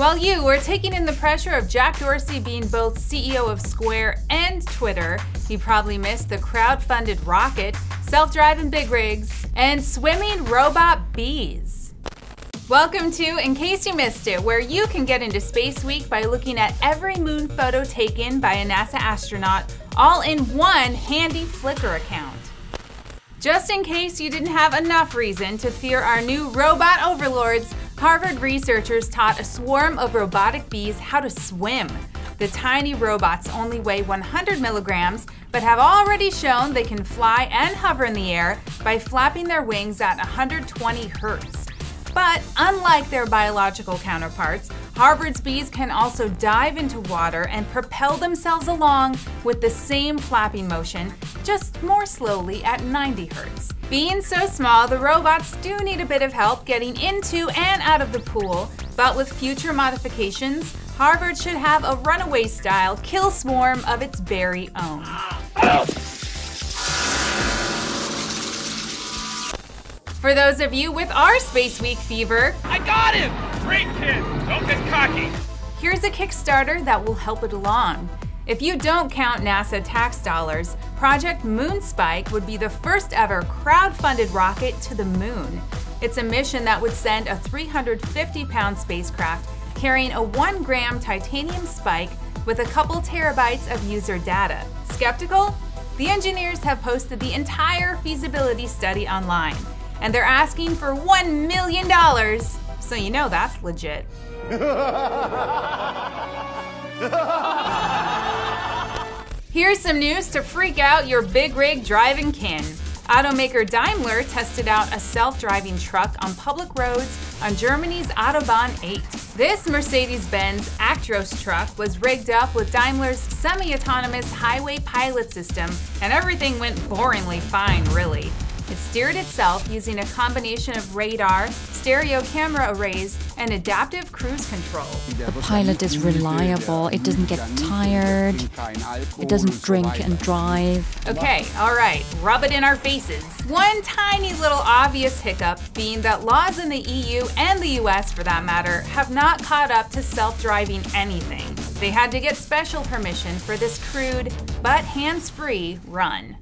While you were taking in the pressure of Jack Dorsey being both CEO of Square and Twitter, you probably missed the crowd-funded rocket, self-driving big rigs, and swimming robot bees. Welcome to In Case You Missed It, where you can get into Space Week by looking at every moon photo taken by a NASA astronaut, all in one handy Flickr account. Just in case you didn't have enough reason to fear our new robot overlords, Harvard researchers taught a swarm of robotic bees how to swim. The tiny robots only weigh 100 milligrams, but have already shown they can fly and hover in the air by flapping their wings at 120 hertz. But unlike their biological counterparts, Harvard's bees can also dive into water and propel themselves along with the same flapping motion, just more slowly at 90 hertz. Being so small, the robots do need a bit of help getting into and out of the pool, but with future modifications, Harvard should have a runaway-style kill swarm of its very own. For those of you with our Space Week fever, I got him! Great kid! Don't get cocky! Here's a Kickstarter that will help it along. If you don't count NASA tax dollars, Project Moon Spike would be the first ever crowd-funded rocket to the moon. It's a mission that would send a 350-pound spacecraft carrying a 1-gram titanium spike with a couple terabytes of user data. Skeptical? The engineers have posted the entire feasibility study online. And they're asking for $1 million, so you know that's legit. Here's some news to freak out your big rig driving kin. Automaker Daimler tested out a self-driving truck on public roads on Germany's autobahn 8. This Mercedes-Benz Actros truck was rigged up with Daimler's semi-autonomous highway pilot system, and everything went boringly fine, really. It steered itself using a combination of radar, stereo camera arrays, and adaptive cruise control. The pilot is reliable, it doesn't get tired, it doesn't drink and drive. Okay, all right, rub it in our faces. One tiny little obvious hiccup being that laws in the EU and the US, for that matter, have not caught up to self-driving anything. They had to get special permission for this crude, but hands-free run.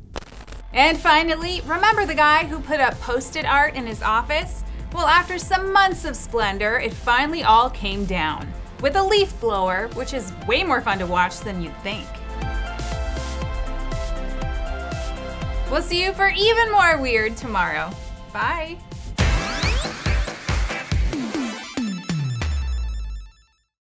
And finally, remember the guy who put up Post-it art in his office? Well, after some months of splendor, it finally all came down. With a leaf blower, which is way more fun to watch than you'd think. We'll see you for even more weird tomorrow. Bye!